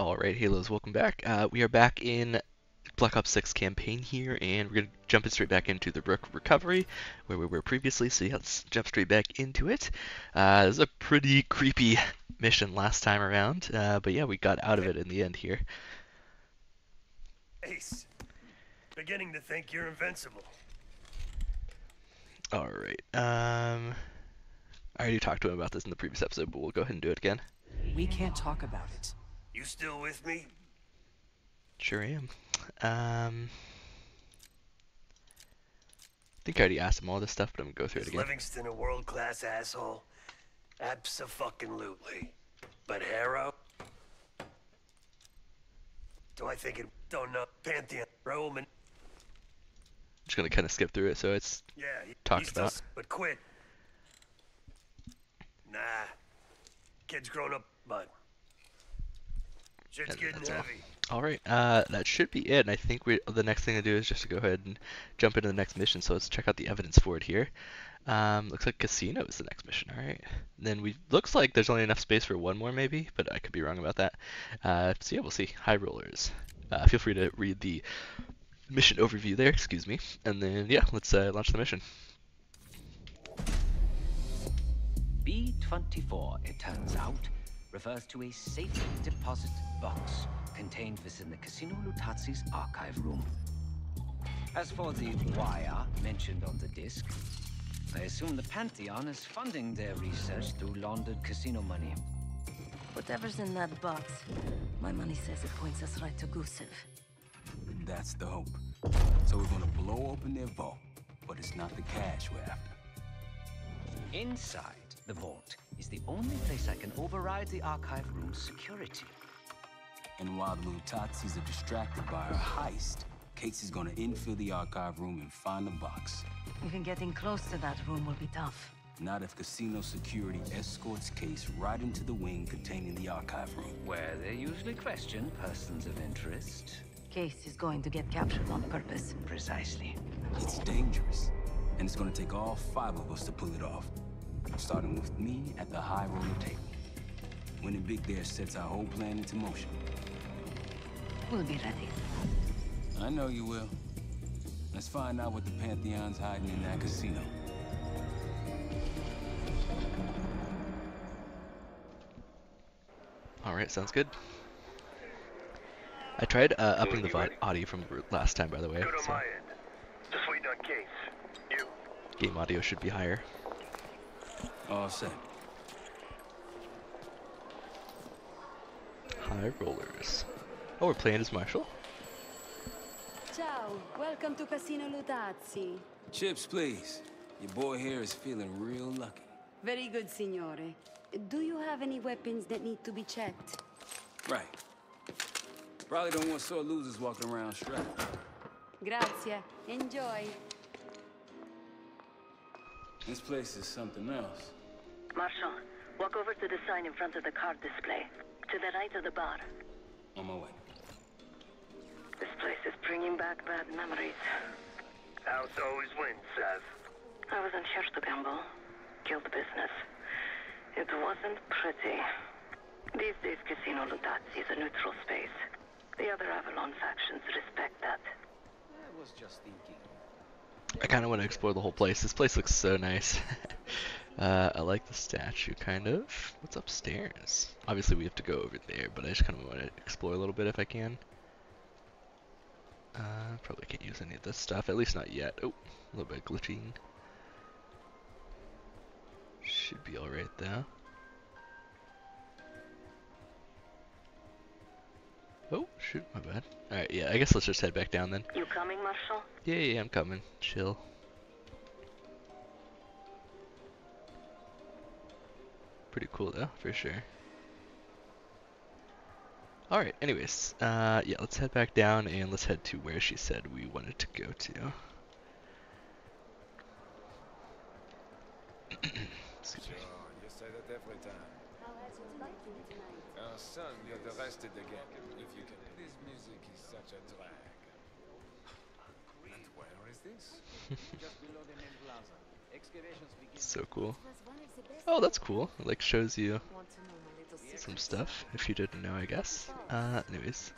Alright, Halos, welcome back. We are back in Black Ops 6 campaign here, and we're going to jump it straight back into the Rook recovery, where we were previously, so yeah, let's jump straight back into it. This is a pretty creepy mission last time around, but yeah, we got out of it in the end here. Ace, beginning to think you're invincible. Alright, I already talked to him about this in the previous episode, but we'll go ahead and do it again. We can't talk about it. You still with me? Sure am. I think I already asked him all this stuff, but I'm gonna go through it again. Livingston, a world-class asshole, abso-fucking-lutely. But Harrow, do I think it? Don't know. Pantheon, Roman. Just gonna kind of skip through it, so it's talked about. Still, but quit. Nah, kid's grown up, bud. Shit's getting heavy. Alright, that should be it, and I think the next thing to do is just to go ahead and jump into the next mission, so let's check out the evidence for it here. Looks like Casino is the next mission, alright. Then looks like there's only enough space for one more maybe, but I could be wrong about that. So yeah, we'll see. High Rollers. Feel free to read the mission overview there, excuse me. And then, yeah, let's launch the mission. B-24, it turns out, refers to a safe deposit box contained within the Casino Lutazzi's archive room. As for the wire mentioned on the disc, I assume the Pantheon is funding their research through laundered casino money. Whatever's in that box, my money says it points us right to Gusev. That's the hope. So we're gonna blow open their vault, but it's not the cash we're after. Inside the vault is the only place I can override the archive room's security. And while the Lutazzis are distracted by our heist, Cates is gonna infill the archive room and find the box. Even getting close to that room will be tough. Not if Casino security escorts Cates right into the wing containing the archive room. Where they usually question persons of interest. Cates is going to get captured on purpose. Precisely. It's dangerous, and it's gonna take all five of us to pull it off. Starting with me at the high roller table. Winning big there sets our whole plan into motion. We'll be ready. I know you will. Let's find out what the Pantheon's hiding in that casino. Alright, sounds good. I tried upping the audio from last time, by the way. Good on my end. Just waiting on Case. You. Game audio should be higher. All set. High Rollers. Oh, we're playing as Marshall? Ciao. Welcome to Casino Lutazzi. Chips, please. Your boy here is feeling real lucky. Very good, signore. Do you have any weapons that need to be checked? Right. Probably don't want sore losers walking around strapped. Grazie. Enjoy. This place is something else. Marshal, walk over to the sign in front of the card display, to the right of the bar. On my way. This place is bringing back bad memories. House always wins, Seth. I was unsure to gamble. Killed business. It wasn't pretty. These days, Casino Lutazzi is a neutral space. The other Avalon factions respect that. I was just thinking. I kind of want to explore the whole place. This place looks so nice. I like the statue, kind of. What's upstairs? Obviously, we have to go over there, but I just kind of want to explore a little bit if I can. Probably can't use any of this stuff, at least not yet. Oh, a little bit of glitching. Should be alright, though. Oh, shoot, my bad. Alright, yeah, I guess let's just head back down then. You coming, Marshal? Yeah, I'm coming. Chill. Pretty cool, though, for sure. Alright, anyways, yeah, let's head back down and let's head to where she said we wanted to go to. Excuse me. Sure, you say that every time. Our son got arrested again, if you can. This music is such a drag. And where is this? Just below the main plaza. So cool. Oh, that's cool. It, like, shows you some stuff if you didn't know, I guess. Anyways.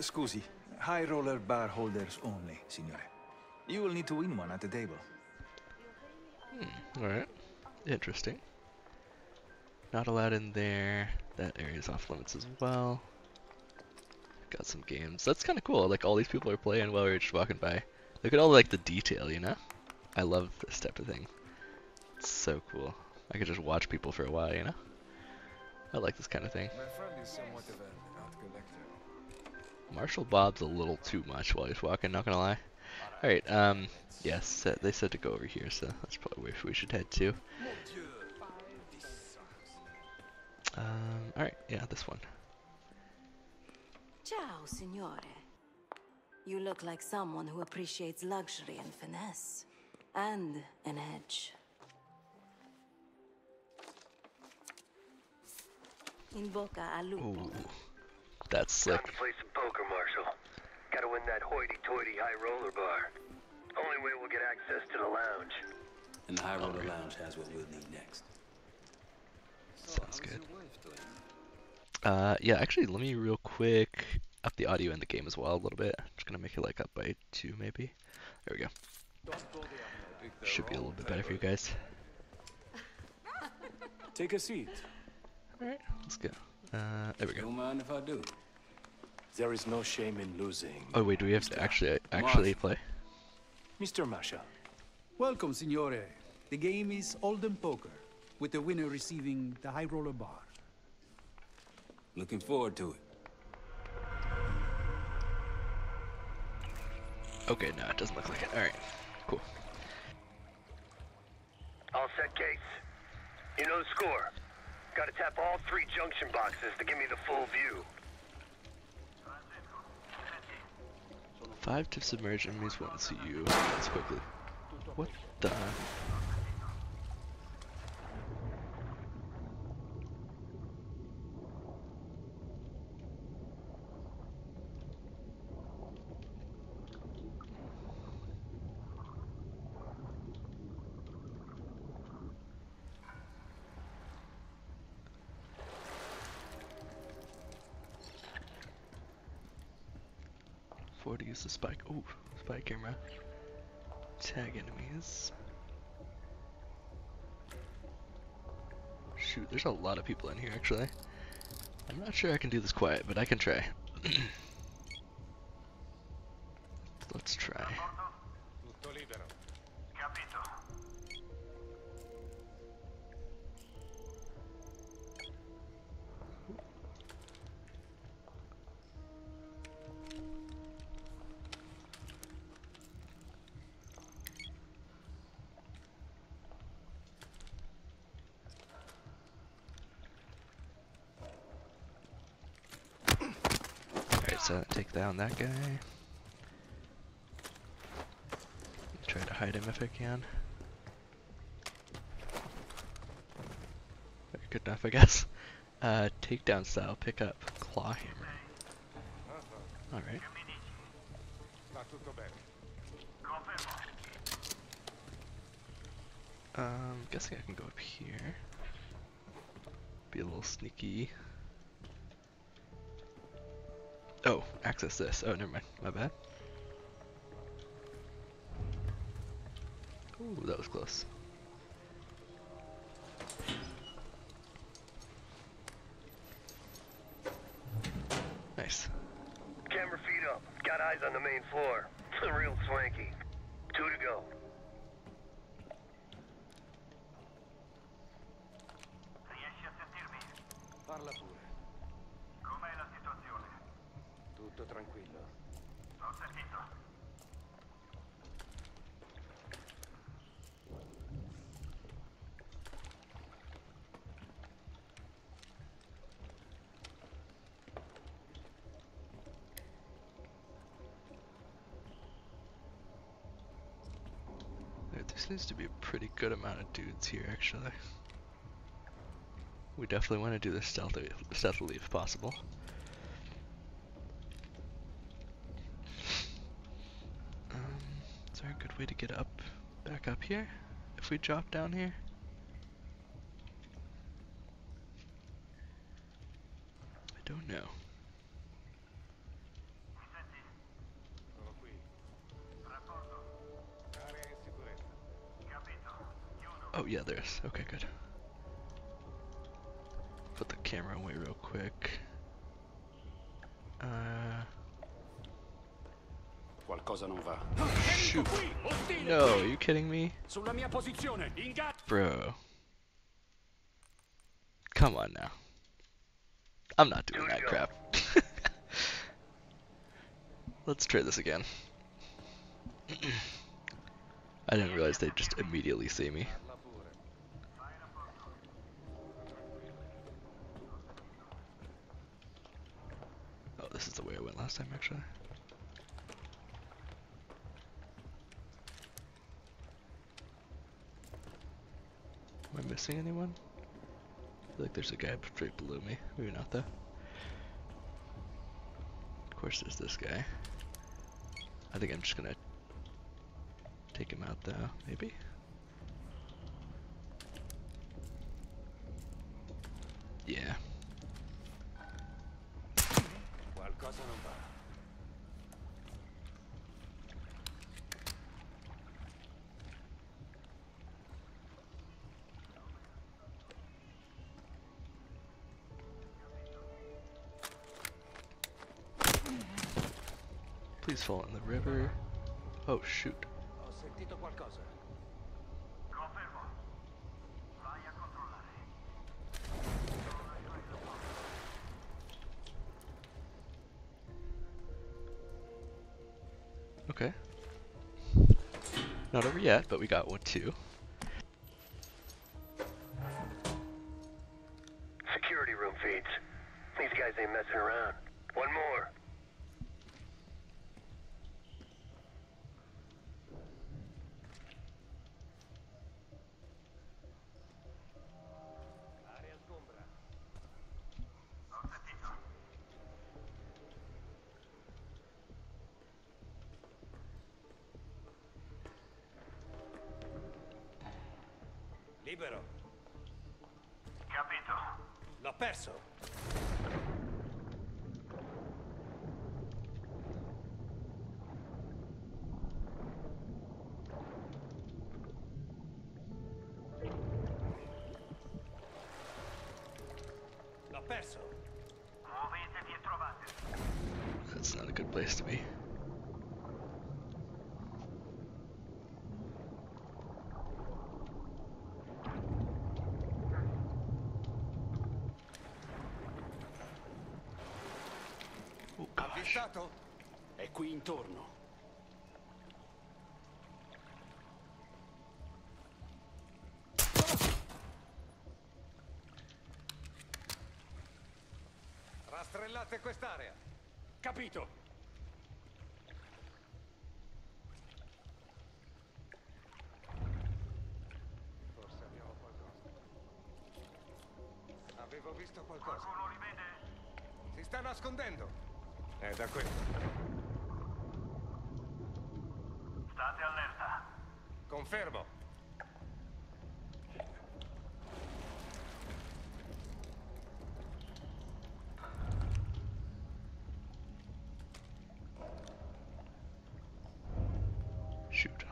Scusi, high roller bar holders only, signore. You will need to win one at the table. Alright. Interesting. Not allowed in there. That area's off limits as well. Got some games. That's kind of cool. Like, all these people are playing while we're just walking by. Look at all, like, the detail, you know? I love this type of thing. It's so cool. I could just watch people for a while, you know? I like this kind of thing. My friend is somewhat of an art collector. Marshall Bob's a little too much while he's walking, not gonna lie. Alright, yes, they said to go over here, so that's probably where we should head to. Alright, yeah, this one. Ciao, signore. You look like someone who appreciates luxury and finesse. And an edge. In Boca al Lupo. That's sick. Got to play some poker, Marshal. Gotta win that hoity-toity high roller bar. Only way we'll get access to the lounge. And the high roller lounge has what we'll need next. Sounds good. Yeah, actually, let me real quick up the audio in the game as well a little bit. I'm just gonna make it like up by 2 maybe. There we go. Should be a little bit better for you guys. Take a seat. Alright, let's go. There we go. Don't mind if I do. There is no shame in losing. Oh wait, do we have to actually play? Mr. Masha. Welcome, signore. The game is Oldham Poker, with the winner receiving the high roller bar. Looking forward to it. Okay, no, it doesn't look like it. Alright, cool. All set, Case. You know the score. Gotta tap all 3 junction boxes to give me the full view. 5 to submerge enemies won't see you as quickly. What the... to use the spike. Oh, spy camera. Tag enemies. Shoot, there's a lot of people in here actually. I'm not sure I can do this quiet, but I can try. Let's try. So take down that guy. Try to hide him if I can. Good enough, I guess. Takedown style, pick up claw hammer. Alright. Guessing I can go up here. Be a little sneaky. Oh, access this. Oh, never mind. My bad. Ooh, that was close. Nice. Camera feed up. Got eyes on the main floor. It's a real swanky. 2 to go. There seems to be a pretty good amount of dudes here actually. We definitely want to do this stealthily if possible. there a good way to get up, back up here, if we drop down here? I don't know. Oh yeah, there is. Okay, good. Put the camera away real quick. Qualcosa non va. Shoot. No, are you kidding me? Bro. Come on now. I'm not doing that crap. Let's try this again. I didn't realize they'd just immediately see me. Oh, this is the way I went last time, actually. Am I missing anyone? I feel like there's a guy straight below me. Maybe not, though. Of course there's this guy. I think I'm just gonna take him out, though, maybe? Yeah. Please fall in the river. Oh, shoot. Okay. Not over yet, but we got one too. Security room feeds. These guys ain't messing around. One more. Libero. Capito. L'ho perso. L'ho perso. Muovetevi e trovate. That's not a good place to be. È qui intorno. Rastrellate quest'area. Capito. Forse abbiamo qualcosa. Avevo visto qualcosa. Si sta nascondendo. Da qui. State allerta. Confermo. Shoot.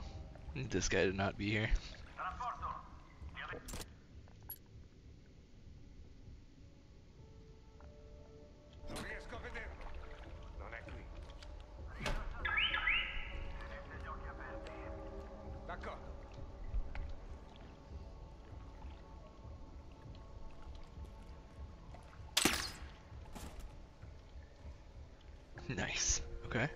This guy did not be here. Nice. Okay.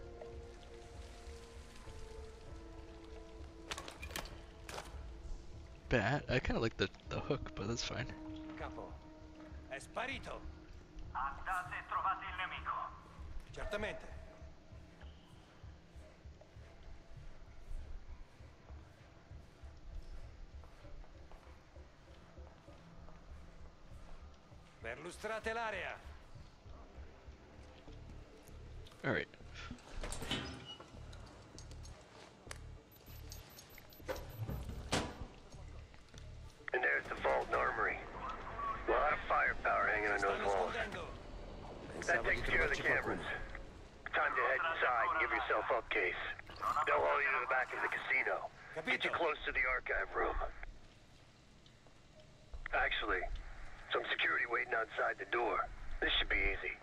Bat. I kind of like the hook, but that's fine. Capo. È sparito. Andate e trovate il nemico. Certamente. Perlustrate l'area. All right. That takes care of the cameras. Time to head inside and give yourself up, Case. They'll haul you to the back of the casino. Get you close to the archive room. Actually, some security waiting outside the door. This should be easy.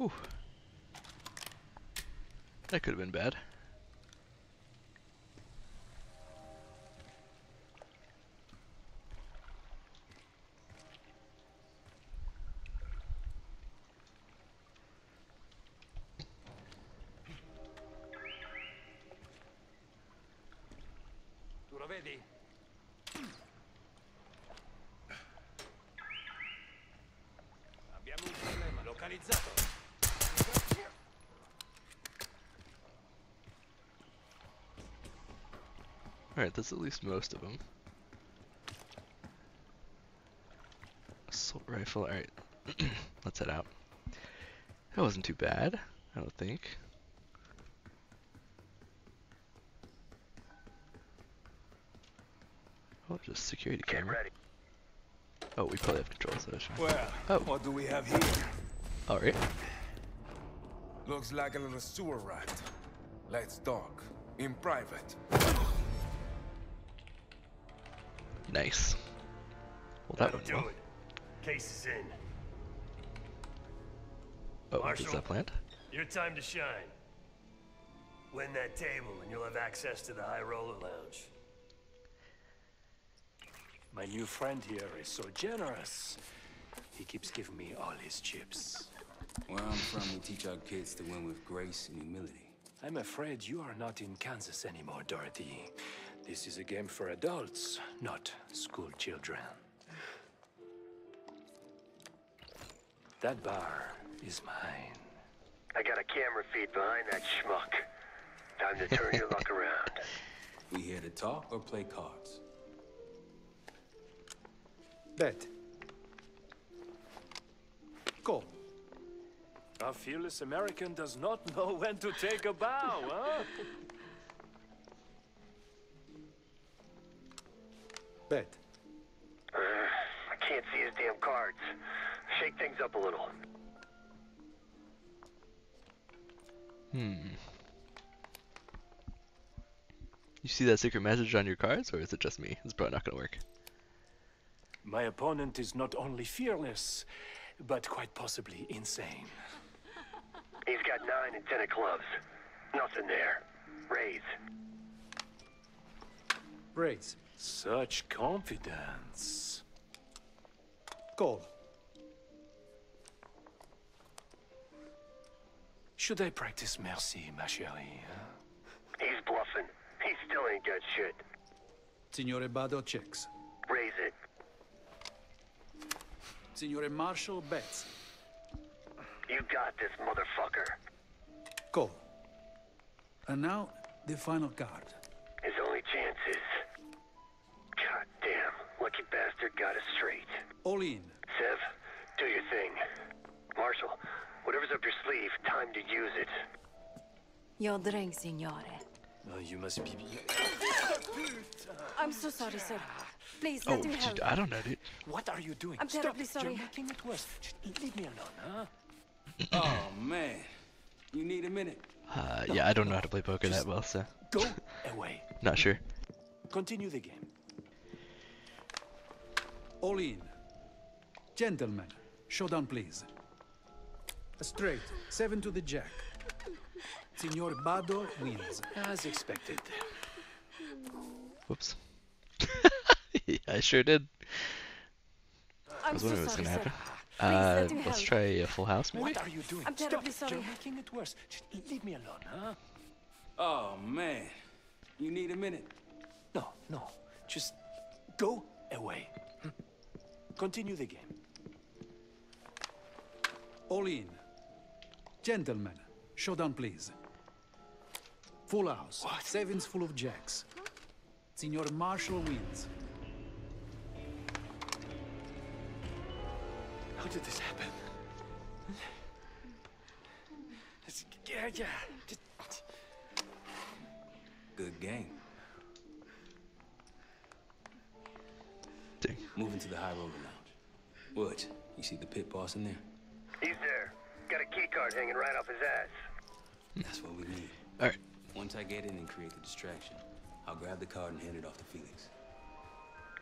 Ooh. That could have been bad. Alright, that's at least most of them. Assault rifle, alright. Let's head out. That wasn't too bad, I don't think. Oh, just security camera. Oh, we probably have controls, so I what do we have here? Alright. Looks like a little sewer rat. Let's talk. In private. Nice. Well, that went well. Case is in. Oh, Marshal, is that planned? Your time to shine. Win that table and you'll have access to the High Roller Lounge. My new friend here is so generous. He keeps giving me all his chips. Where I'm from, we teach our kids to win with grace and humility. I'm afraid you are not in Kansas anymore, Dorothy. This is a game for adults, not school children. That bar is mine. I got a camera feed behind that schmuck. Time to turn your luck around. We here to talk or play cards? Bet. Go. Our fearless American does not know when to take a bow, huh? Bet. I can't see his damn cards. Shake things up a little. You see that secret message on your cards, or is it just me? It's probably not gonna work. My opponent is not only fearless, but quite possibly insane. He's got 9 and 10 of clubs. Nothing there. Raise. Raise. Such confidence. Call. Should I practice mercy, ma chérie? He's bluffing. He still ain't got shit. Signore Bado checks. Raise it. Signore Marshall bets. You got this, motherfucker. Call. And now, the final card. His only chance is... Lucky bastard got us straight. All in. Sev, do your thing. Marshal, whatever's up your sleeve, time to use it. Your drink, signore. Oh, you must be... I'm so sorry, sir. Please, let me help. I don't know, dude. What are you doing? I'm terribly sorry. You're making it worse. Leave me alone, huh? Oh, man. You need a minute. Yeah, I don't know how to play poker that well, so... Go away. Not sure. Continue the game. All in. Gentlemen, showdown please. Straight, 7 to the jack. Signor Bado wins. As expected. Whoops. Yeah, I sure did. I was wondering what's gonna happen. Let's try a full house, maybe? What are you doing? I'm terribly sorry. You're making it worse. Just leave me alone, huh? Oh, man. You need a minute. No, no. Just go away. Continue the game. All in. Gentlemen, showdown please. Full house. What? Sevens full of jacks. Signor Marshall wins. How did this happen? Good gang. Dang. Moving to the high roller lounge. Woods, you see the pit boss in there? He's there. Got a key card hanging right off his ass. That's what we need. All right. Once I get in and create the distraction, I'll grab the card and hand it off to Felix.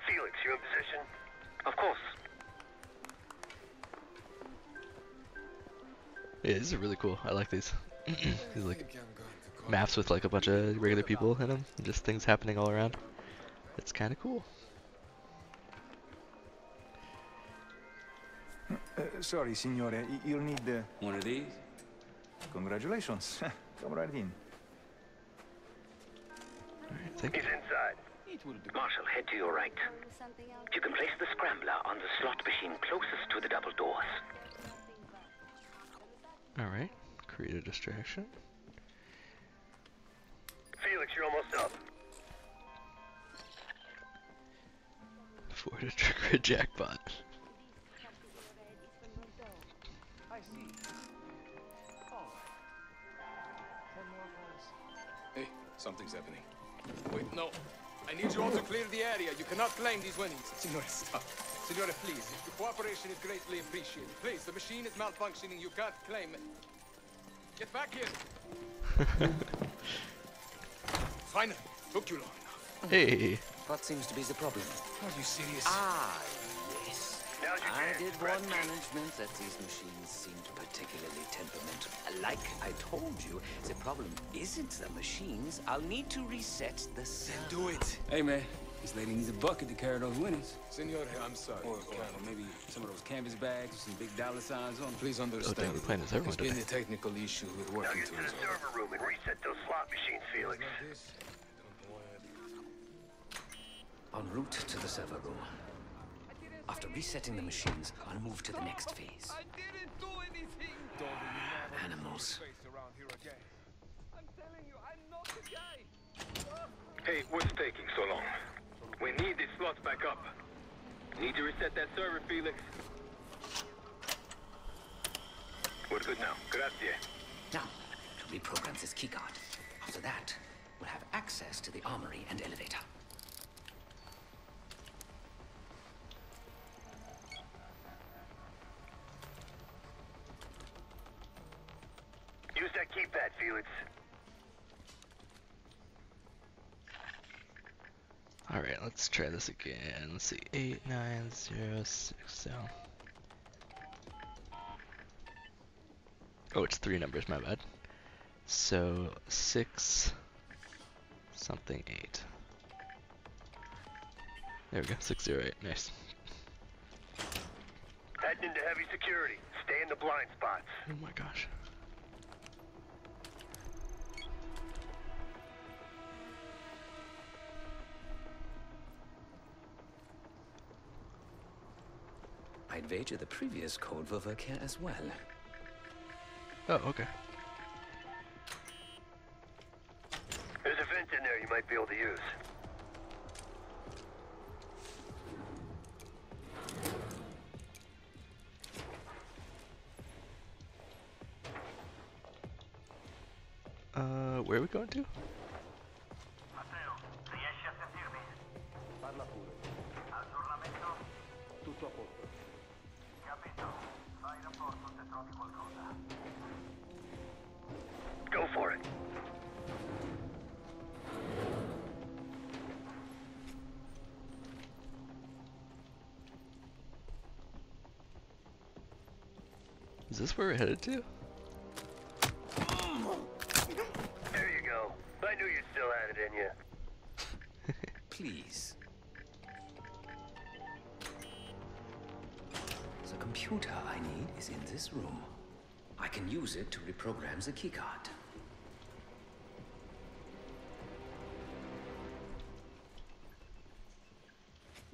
Felix, you in position? Of course. Yeah, these are really cool. I like these. These like maps with like a bunch of regular people in them, and just things happening all around. It's kind of cool. Sorry, signore, you'll need the... One of these? Congratulations. Come right in. Alright, thank you. He's inside. Marshal, head to your right. You can place the scrambler on the slot machine closest to the double doors. Alright, create a distraction. Felix, you're almost up. Before to trigger a jackpot. Hey, something's happening. Wait, no. I need you all to clear the area. You cannot claim these winnings. Signora, stop. Signora, please. Your cooperation is greatly appreciated. Please, the machine is malfunctioning. You can't claim it. Get back here. Finally. Took you long enough. Hey. What seems to be the problem? Are you serious? Ah, yes. I did warn management that these machines seemed particularly temperamental. Like I told you, the problem isn't the machines. I'll need to reset the cell. Then do it. Hey, man. This lady needs a bucket to carry those winnings. Senor, I'm sorry. Or maybe some of those canvas bags with some big dollar signs on. Please understand. Oh, damn, there's been a technical issue with working now, get to the server room and reset those slot machines, Felix. En route to the server room. After resetting the machines, I'll move to the next phase. I didn't do anything. Animals. I'm telling you, I'm not the guy. Hey, what's taking so long? We need these slots back up. Need to reset that server, Felix. We're good now. Grazie. Now, to reprogram this keycard. After that, we'll have access to the armory and elevator. Use that keypad, Felix. Alright, let's try this again. Let's see. 8906. Oh, it's three numbers, my bad. So 6 something 8. There we go, 608. Nice. Heading into heavy security. Stay in the blind spots. Oh my gosh. I'd wager the previous code will work here as well. Oh, okay. There's a vent in there you might be able to use. Where are we going to? Go for it. Is this where we're headed to? There you go. I knew you still had it in you. Please. The computer I need is in this room. I can use it to reprogram the keycard.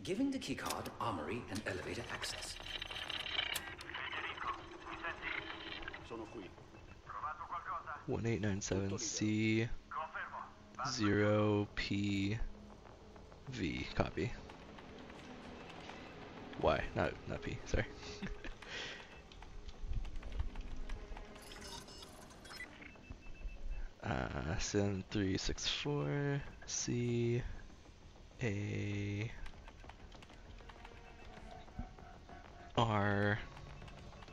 Giving the keycard armory and elevator access. Sono qui. 1897C0PV. Copy. Y, not P, sorry. SN364 C A R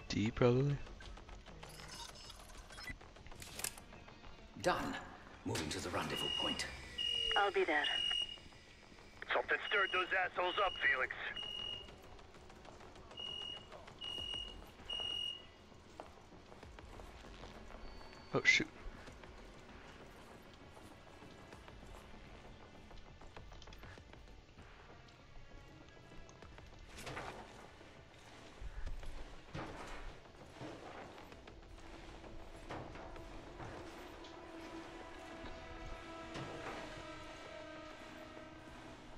D probably. Done. Moving to the rendezvous point. I'll be there. Something stirred those assholes up, Felix. Oh shoot.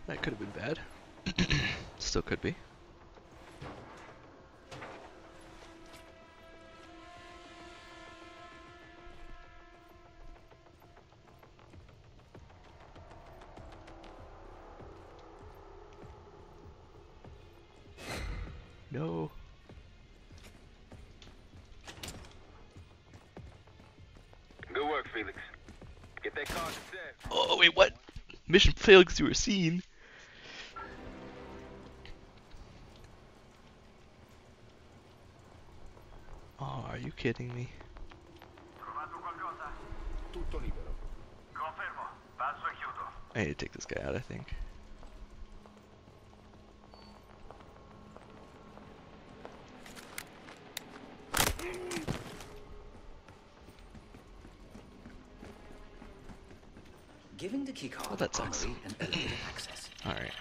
That could have been bad. Still could be. No. Good work, Felix. Get that car to set. Oh wait, what? Mission failed because you were seen. Oh, are you kidding me? I need to take this guy out, I think. Giving the key card, well, that sucks. All right.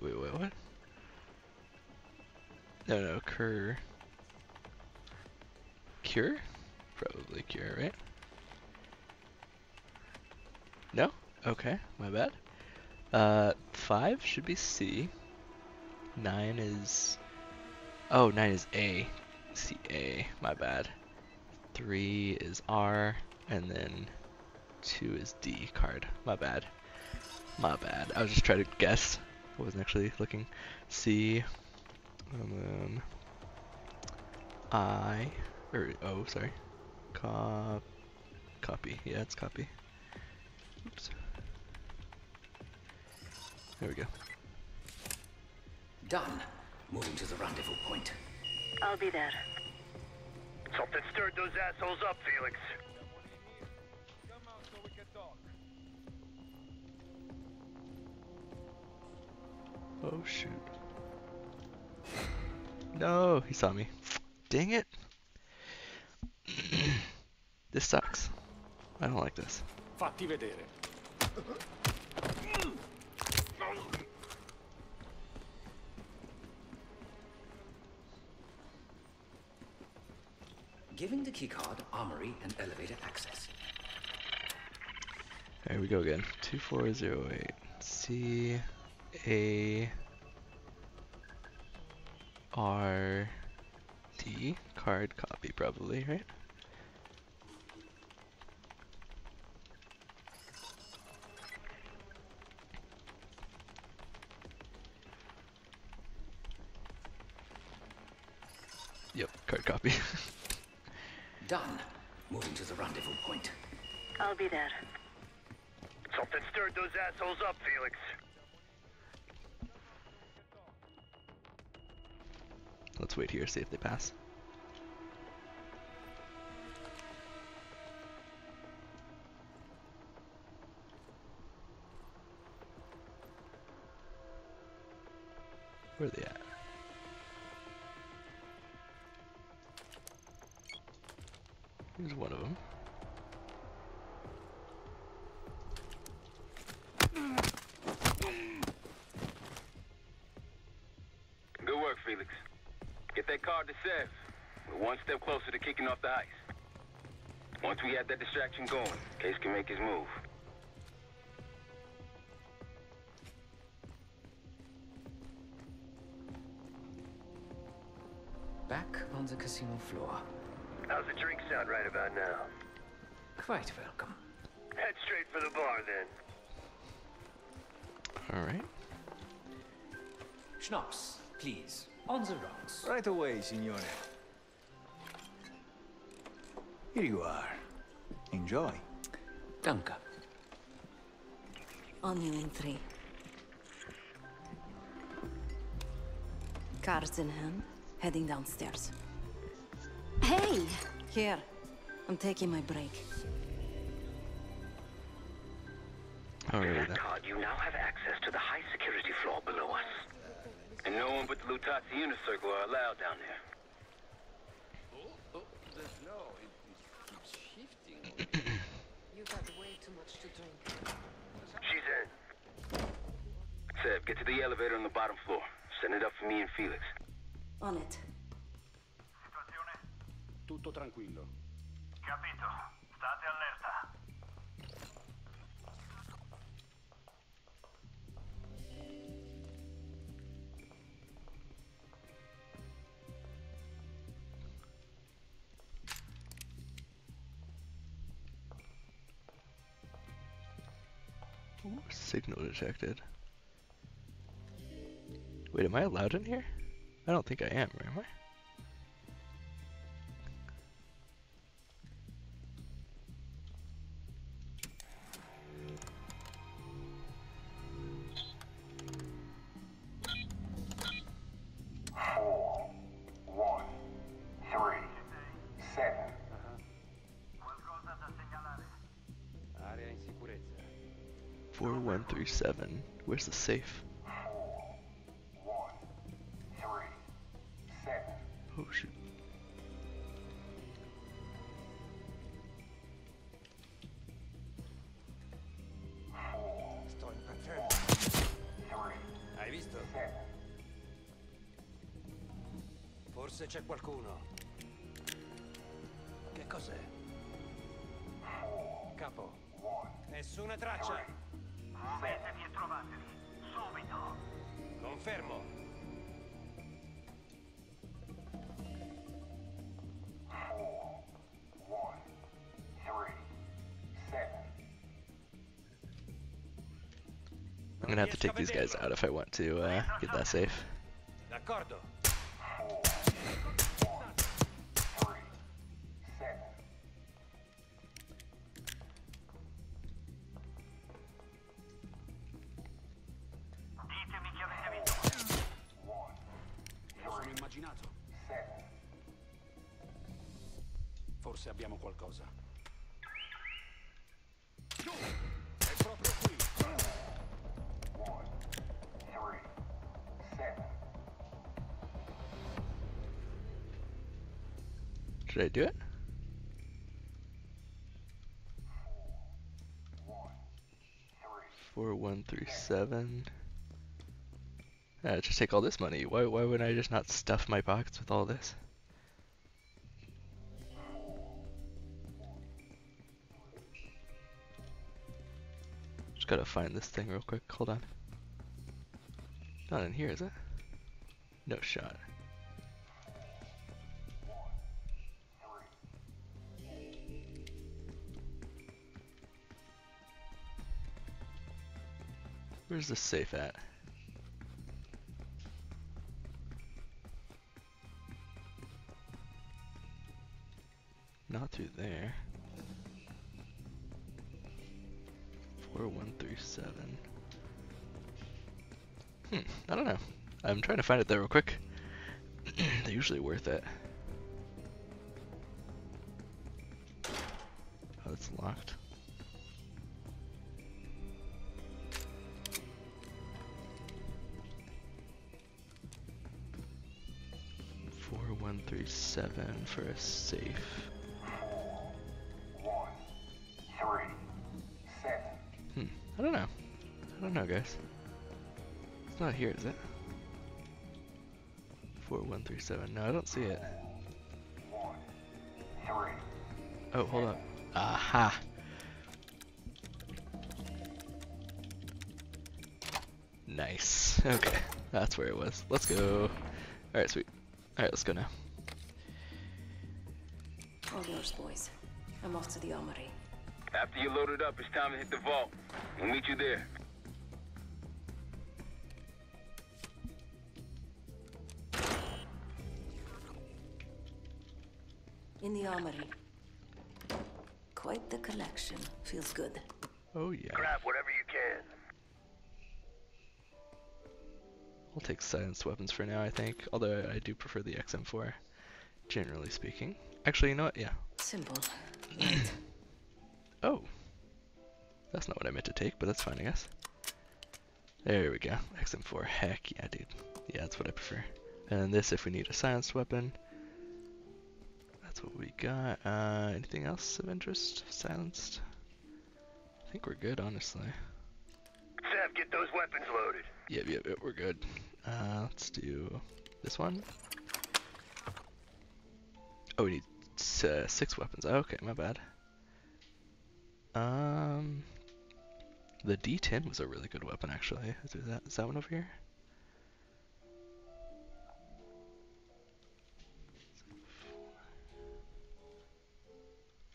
Wait, what? No, Cure? Probably cure, right? No? Okay, my bad. 5 should be C. 9 is... Oh, 9 is A. C-A, my bad. 3 is R, and then 2 is D card. My bad. My bad. I was just trying to guess. I wasn't actually looking. C, and then I, or O, sorry. Copy. Yeah, it's copy. Oops. There we go. Done. Moving to the rendezvous point. I'll be there. Something stirred those assholes up, Felix. Come out so we can talk. Oh shoot. No, he saw me. Dang it. This sucks. I don't like this. Fatti vedere. Giving the keycard, armory, and elevator access. There we go again. 2408. C. A R D card copy probably, right? Yep, card copy. Done. Moving to the rendezvous point. I'll be there. Something stirred those assholes up, Felix. Let's wait here, see if they pass. Where are they at? Here's one of them. Good work, Felix. Get that card to Sev. We're one step closer to kicking off the heist. Once we have that distraction going, Case can make his move. back on the casino floor. How's the drink sound right about now? Quite welcome. Head straight for the bar then. All right. Schnapps, please. On the rocks. Right away, signore. Here you are. Enjoy. Danke. On you in three. Cards in hand, heading downstairs. Hey! Here. I'm taking my break. Oh, really? That card, you now have access to the high security floor below us. And no one but the Lutazzi Unicircle are allowed down there. You've got way too much to drink. She's in. Seb, get to the elevator on the bottom floor. Send it up for me and Felix. On it. Situazione? Tutto tranquillo. Capito. State allerta. Ooh, signal detected. Wait, am I allowed in here? I don't think I am, am I? Seven. Where's the safe? 4, 1, 3, 7. Oh shoot. Hai visto? Forse c'è qualcuno. Che cos'è? Capo. Nessuna traccia. Muovetevi e trovatevi, subito! Confermo! I'm gonna have to take these guys out if I want to get that safe. D'accordo! Should I do it? Four, 1, 3, 7. Just take all this money. Why wouldn't I just not stuff my pockets with all this? Just gotta find this thing real quick. Hold on. Not in here, is it? No shot. Where's the safe at? Not through there. 4, 1, 3, 7. I don't know. I'm trying to find it there real quick. They're usually worth it. Oh, it's locked. Seven for a safe. 4, 1, 3, 7. I don't know. Guys. It's not here, is it? 4, 1, 3, 7. No, I don't see it. 1, 3. Oh, hold up. Aha. Nice. Okay, that's where it was. Let's go. All right, sweet. All right, let's go now. orders, boys. I'm off to the armory. After you're loaded up, it's time to hit the vault. We'll meet you there. In the armory. Quite the collection. Feels good. Oh, yeah. Grab whatever you can. I'll take silenced weapons for now, I think. Although I do prefer the XM4, generally speaking. Actually, you know what? Yeah. Simple. Oh. That's not what I meant to take, but that's fine, I guess. There we go. XM4. Heck yeah, dude. Yeah, that's what I prefer. And then this, if we need a silenced weapon. That's what we got. Anything else of interest? Silenced? I think we're good, honestly. Sev, get those weapons loaded. Yep, we're good. Let's do this one. Oh, we need 6 weapons. Oh, okay, my bad. The D-10 was a really good weapon, actually. Is that one over here?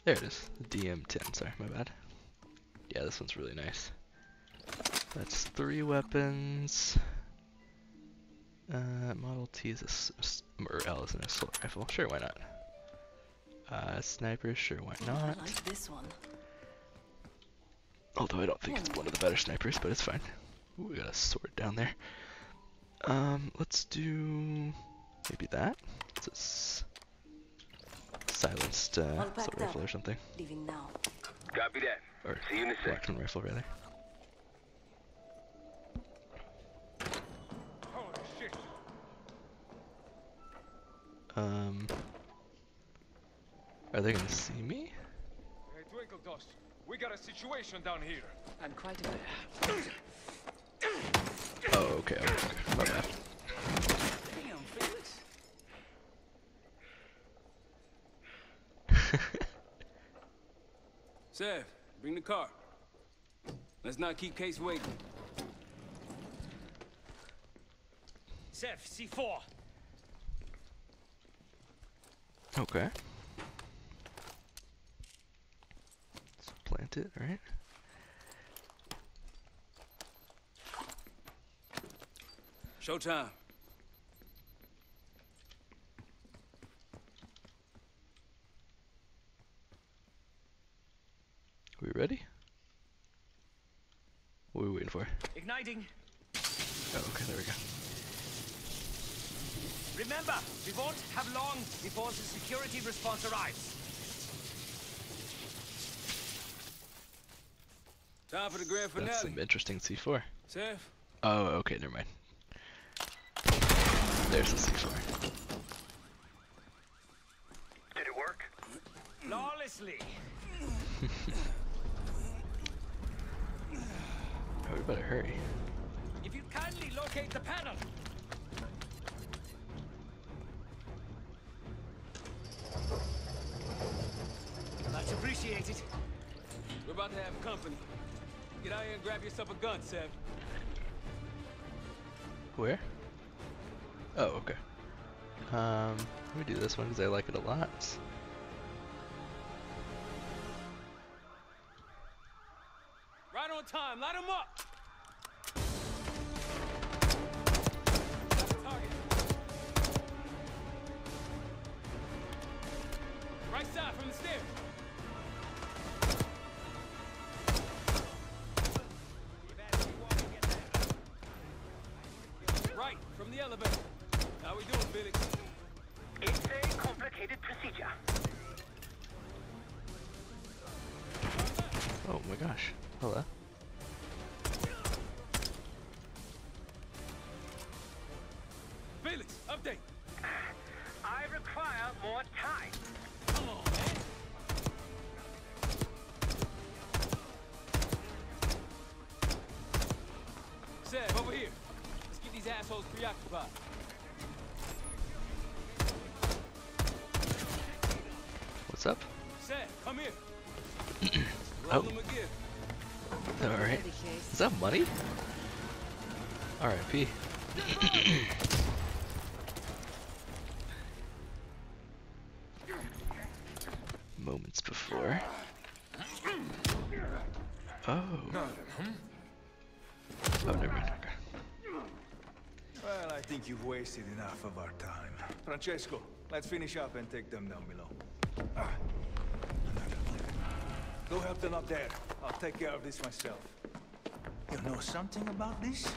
There it is. The DM-10, sorry, my bad. Yeah, this one's really nice. That's 3 weapons. Model T is a... or L is an assault rifle. Sure, why not? Sniper, sure, why not? I like this one. Although I don't think it's one of the better snipers, but it's fine. Ooh, we got a sword down there. Let's do... maybe that? It's a silenced assault rifle or something. Leaving now. Copy that. Or see you in a sec. Black and rifle, rather. Are they gonna see me? Hey, Twinkledos, we got a situation down here. I'm quite aware. Oh, okay. My bad. Damn, Felix. Sev, bring the car. Let's not keep Case waiting. Sev, C4. Okay. Let's plant it, right? Showtime. We ready? What are we waiting for? Igniting. Oh, okay, there we go. Remember, we won't have long before the security response arrives. Time for the grand finale. That's some interesting C4. Safe? Oh, okay, never mind. There's the C4. Did it work? Flawlessly. Oh, we better hurry. If you kindly locate the panel. Much appreciated. We're about to have company. Get out here and grab yourself a gun, Sev. Where? Oh, okay. Let me do this one because I like it a lot. Right on time. Light him up. Right side from the stairs. Right from the elevator. How we doing, Felix? It's a complicated procedure. Oh my gosh. Hello. Felix, update. I require more time. Come on, man. Seb, over here. Let's get these assholes preoccupied. What's up? Seb, come here. Oh. Alright. Is that money? R.I.P. moments before. Oh. Oh, never mind. Well, I think you've wasted enough of our time. Francesco, let's finish up and take them down below. Go help them up there. I'll take care of this myself. You know something about this?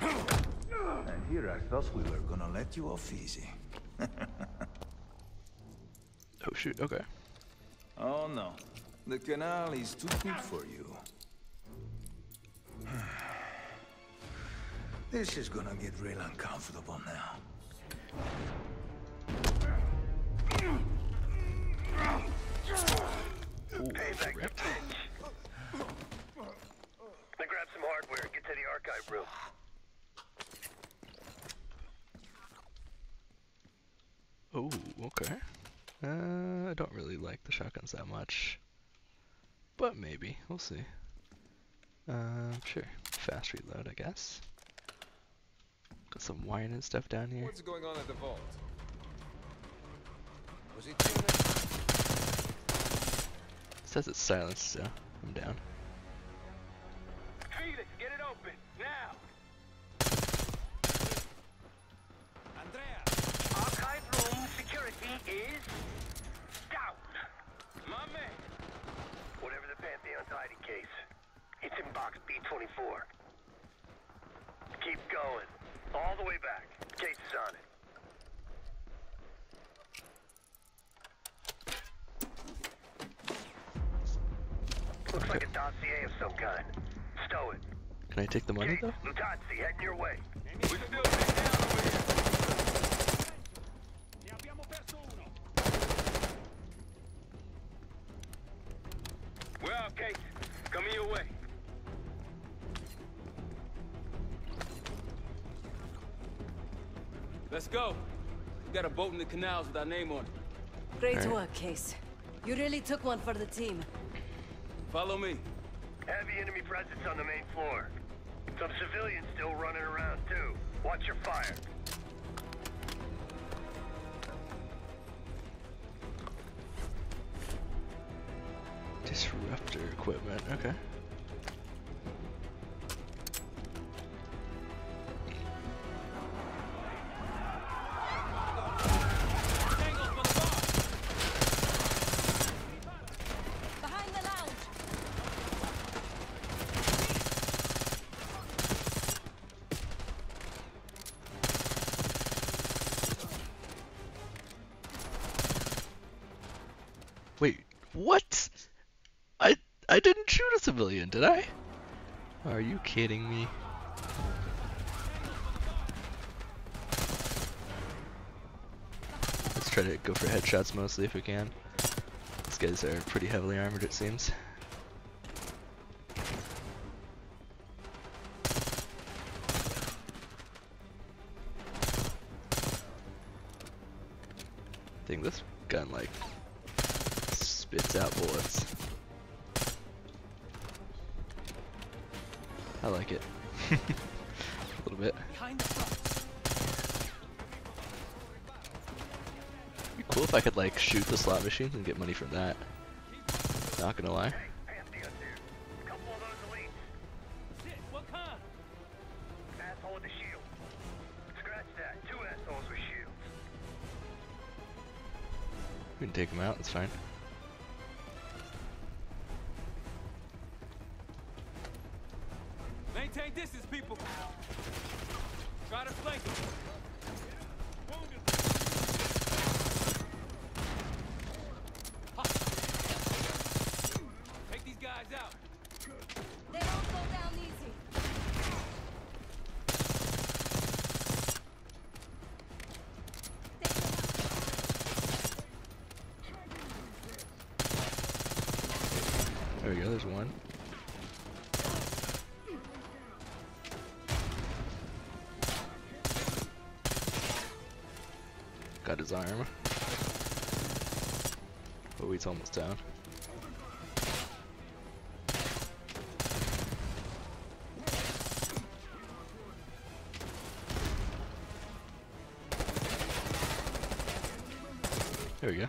And here I thought we were gonna let you off easy. Oh shoot, okay. Oh no. The canal is too good for you. This is gonna get real uncomfortable now. Ooh, ripped. I grabbed some hardware. Get to the archive room. Oh, okay. I don't really like the shotguns that much, but maybe we'll see. Sure. Fast reload, I guess. Got some wiring and stuff down here. What's going on at the vault? Was it says it's silenced, so I'm down. Felix, get it open now. Andrea, archive room security is down. My man. Whatever the Pantheon's hiding case, it's in box B24. Keep going, all the way back. Case is on it. Looks like a dossier of some kind. Stow it. Can I take the money though? Lutazzi, heading your way. We're still down here. We're out, Kate. Coming your way. Let's go. We got a boat in the canals with our name on it. Great work, Case. You really took one for the team. Follow me. Heavy enemy presence on the main floor. Some civilians still running around too. Watch your fire. Disruptor equipment, okay. What? I didn't shoot a civilian, did I? Are you kidding me? Let's try to go for headshots mostly if we can. These guys are pretty heavily armored, it seems. I think this gun like spits out bullets. I like it. A little bit. It'd be cool if I could like shoot the slot machines and get money from that. Not gonna lie. We can take them out, it's fine. Distance, people. Try to flank him. Take these guys out. They don't go down easy. There we go. There's one. Got his arm. Oh, he's almost down. There we go.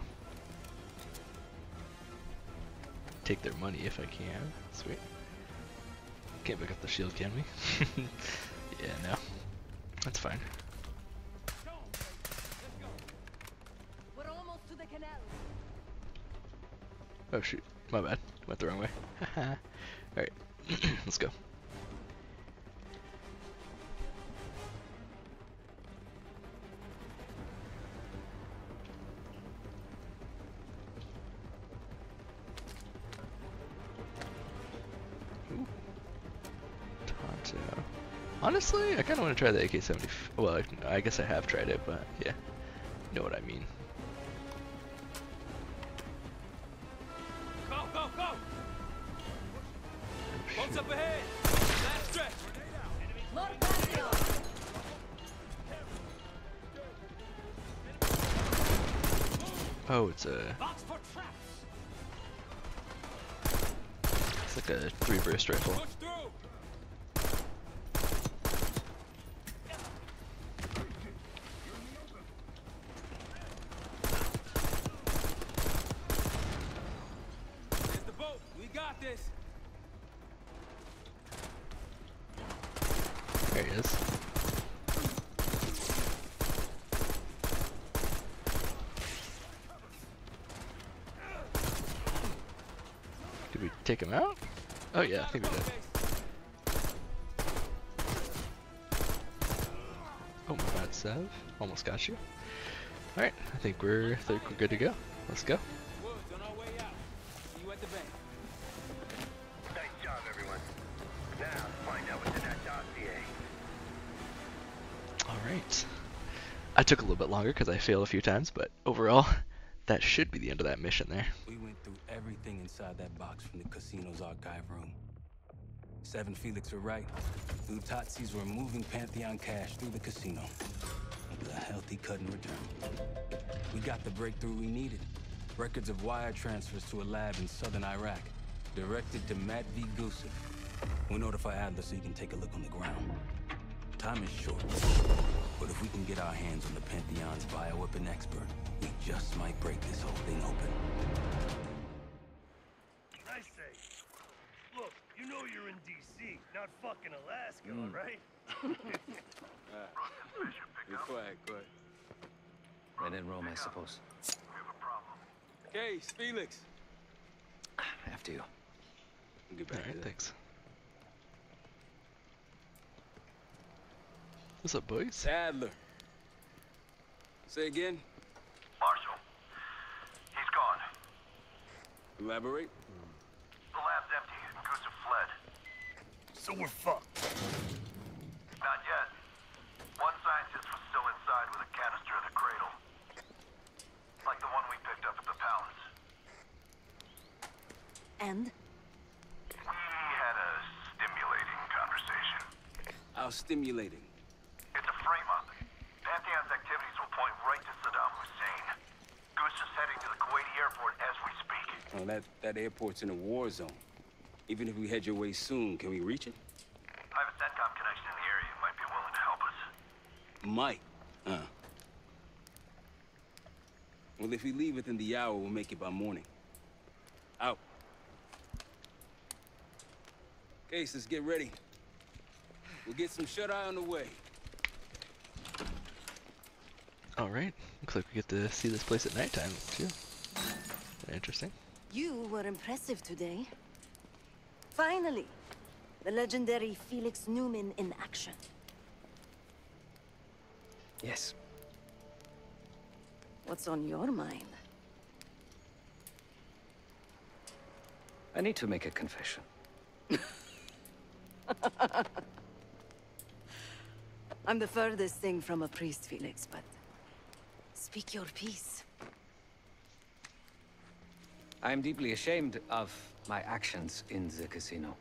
take their money if I can. Sweet. Can't pick up the shield, can we? Yeah, no. That's fine. We're almost to the canal. Oh shoot. My bad. Went the wrong way. Alright. Let's go. Honestly, I kind of want to try the AK-74. Well, I guess I have tried it, but yeah, you know what I mean. Go, go, go! Boats up ahead! Last stretch! Oh, it's a... It's like a three-burst rifle. Take him out? Oh yeah, I think we did. Oh my god, Sev. Almost got you. Alright, I think we're good to go. Let's go. Alright. I took a little bit longer because I failed a few times, but overall, that should be the end of that mission there. We went through everything inside that box from the casino's archive room. Sev and Felix were right. Lutazzis were moving Pantheon cash through the casino. With a healthy cut in return. We got the breakthrough we needed. Records of wire transfers to a lab in southern Iraq, directed to Matvey Gusev. We'll notify Adler so you can take a look on the ground. Time is short, but if we can get our hands on the Pantheon's bioweapon expert, we just might break this whole thing open. I say, look, you know you're in D.C., not fucking Alaska, right? You're quiet, quiet. They didn't roam, I suppose. We have a problem. Okay, Felix. After you. We'll get back to that. Thanks. What's up, boys? Adler. Say again? Marshal. He's gone. Elaborate? The lab's empty. Gusev fled. So we're fucked. Not yet. One scientist was still inside with a canister of the cradle. Like the one we picked up at the palace. And? We had a stimulating conversation. How stimulating? That airport's in a war zone. Even if we head your way soon, can we reach it? I have a SATCOM connection in the area. You might be willing to help us. Might? Well, if we leave within the hour, we'll make it by morning. Out. Okay, so let's get ready. We'll get some shut-eye on the way. Alright. Looks like we get to see this place at nighttime, too. Interesting. You were impressive today. Finally, the legendary Felix Neuman in action. Yes. What's on your mind? I need to make a confession. I'm the furthest thing from a priest, Felix, but speak your piece. I'm deeply ashamed of my actions in the casino.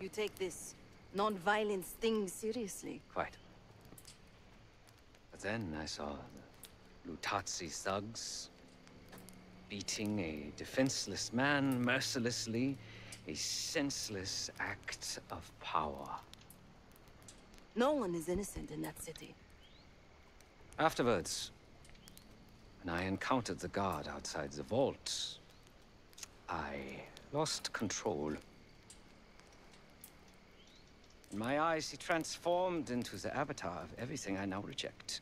You take this non-violence thing seriously? Quite. But then I saw the Lutazzi thugs beating a defenseless man mercilessly, a senseless act of power. No one is innocent in that city. Afterwards, I encountered the guard outside the vault. I lost control. In my eyes, he transformed into the avatar of everything I now reject.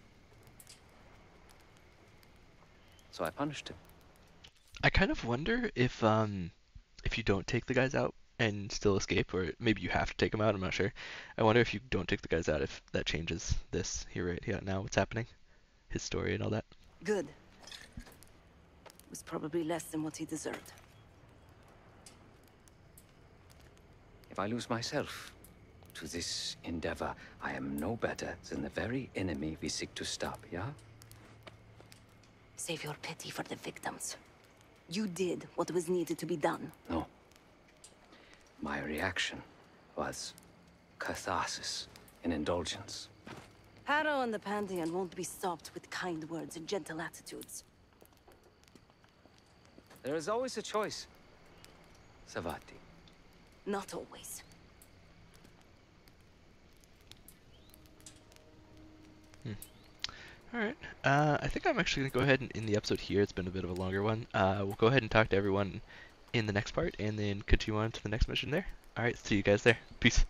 So I punished him. I kind of wonder if you don't take the guys out and still escape, or maybe you have to take them out, I'm not sure. I wonder if you don't take the guys out, if that changes this here right here now, what's happening, his story and all that. Good. It was probably less than what he deserved. If I lose myself to this endeavor, I am no better than the very enemy we seek to stop, yeah? Save your pity for the victims. You did what was needed to be done. No. My reaction was catharsis and indulgence. Harrow and the Pantheon won't be stopped with kind words and gentle attitudes. There is always a choice, Sevati. Not always. Alright, I think I'm actually going to go ahead and end the episode here. It's been a bit of a longer one. We'll go ahead and talk to everyone in the next part, and then continue on to the next mission there. Alright, see you guys there. Peace.